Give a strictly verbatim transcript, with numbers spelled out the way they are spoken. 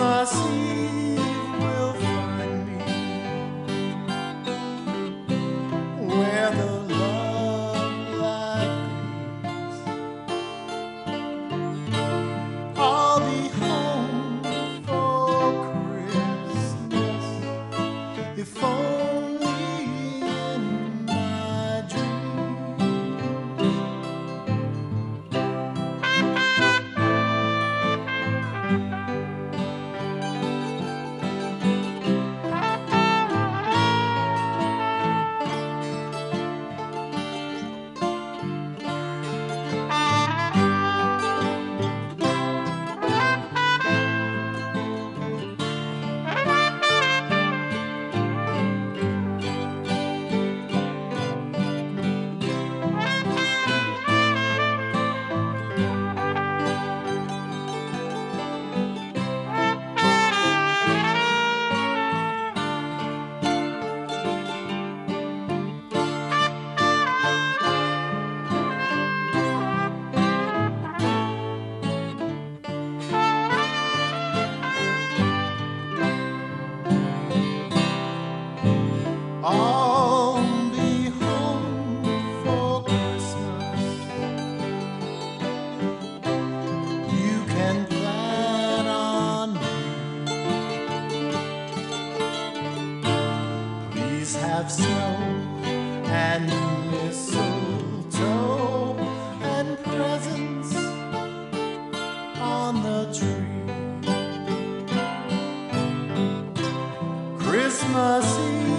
mercy will find me where the love lies. I'll be home for Christmas if only in my dreams. I'll be home for Christmas. You can plan on me. Please have snow and mistletoe and presents on the tree. Christmas Eve.